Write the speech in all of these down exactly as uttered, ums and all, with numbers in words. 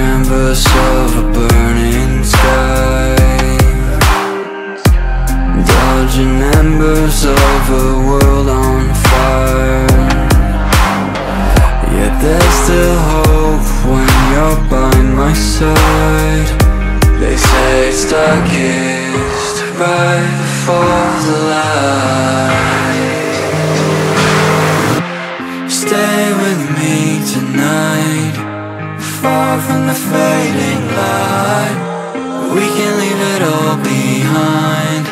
canvas of a burning sky, dodging embers of a world on fire. Yet there's still hope when you're by my side. They say it's darkest right before the light. Stay with me tonight, far from the fading light. We can leave it all behind,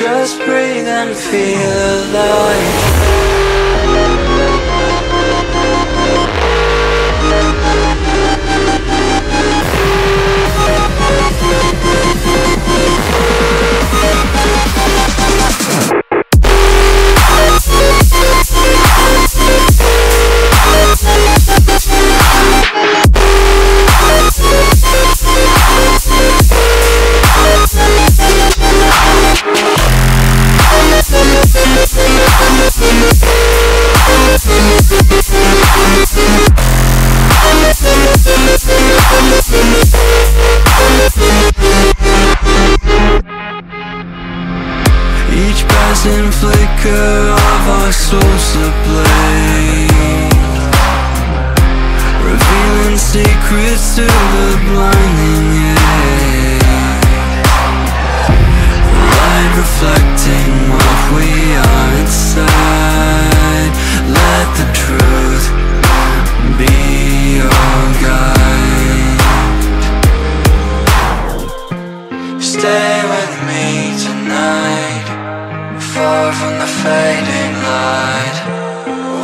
just breathe and feel alive. Each passing flicker of our souls at play, revealing secrets to the blinding eye. The light reflecting what we are inside. Let the truth be your guide. Stay with me tonight, far from the fading light.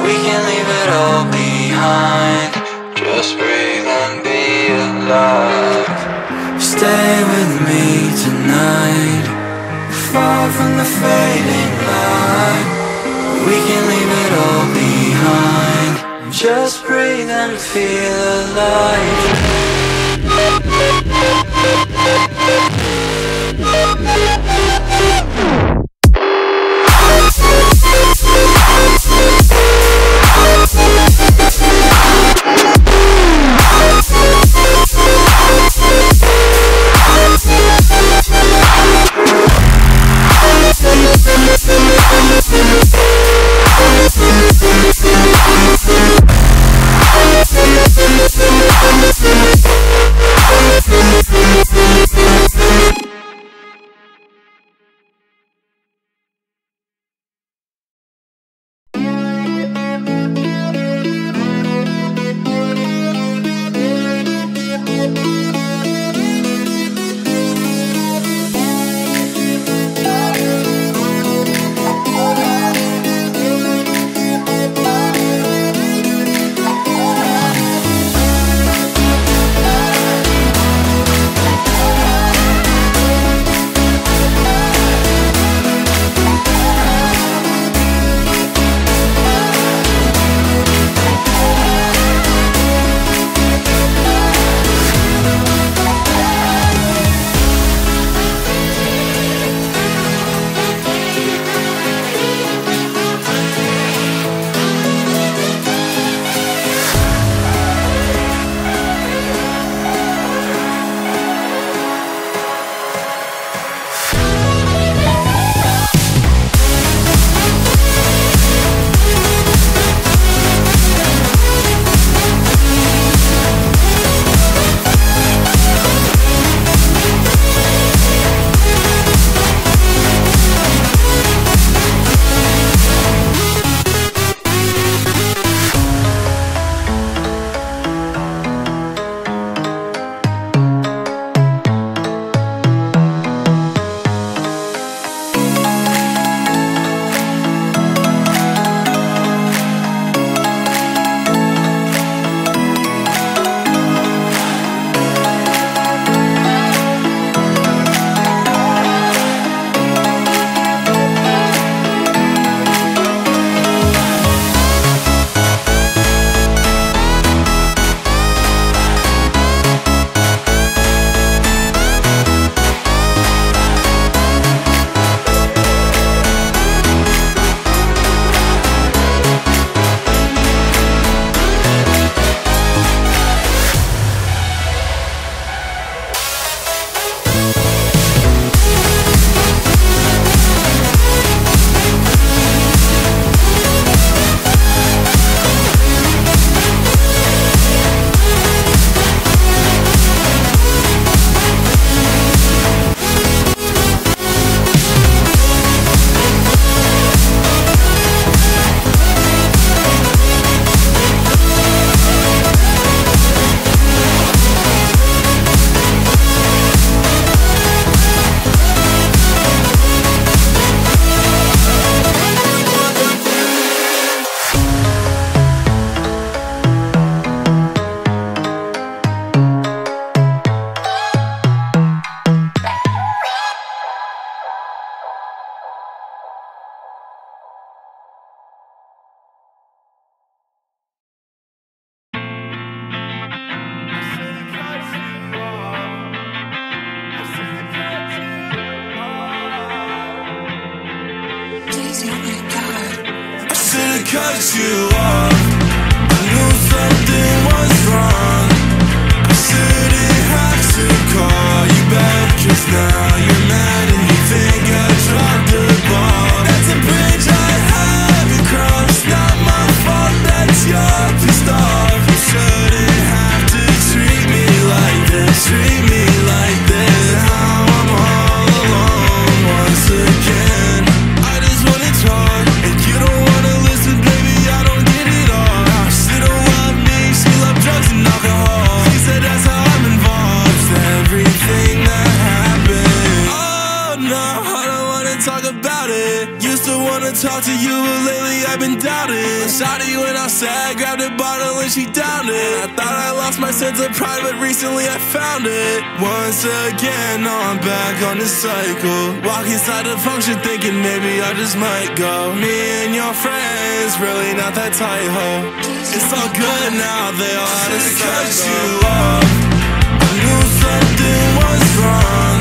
We can leave it all behind, just breathe and be alive. Stay with me tonight, far from the fading light. We can leave it all behind, just breathe and feel alive. crazy, oh my God. I should've cut you off. I knew something was wrong. I shouldn't have to call you back, 'cause now you're mad and you think I dropped the ball. That's a bridge I haven't crossed. Not my fault that you're pissed off. You shouldn't have to treat me like this. Treat me like this. Now I'm all alone once again. Talk to you, but lately I've been doubting. Shawty went outside, grabbed a bottle and she downed it. I thought I lost my sense of pride, but recently I found it. Once again, now I'm back on this cycle. Walk inside the function thinking maybe I just might go. Me and your friends, really not that tight, ho. It's all good now, they all had a cycle. I should've cut you off. I knew something was wrong.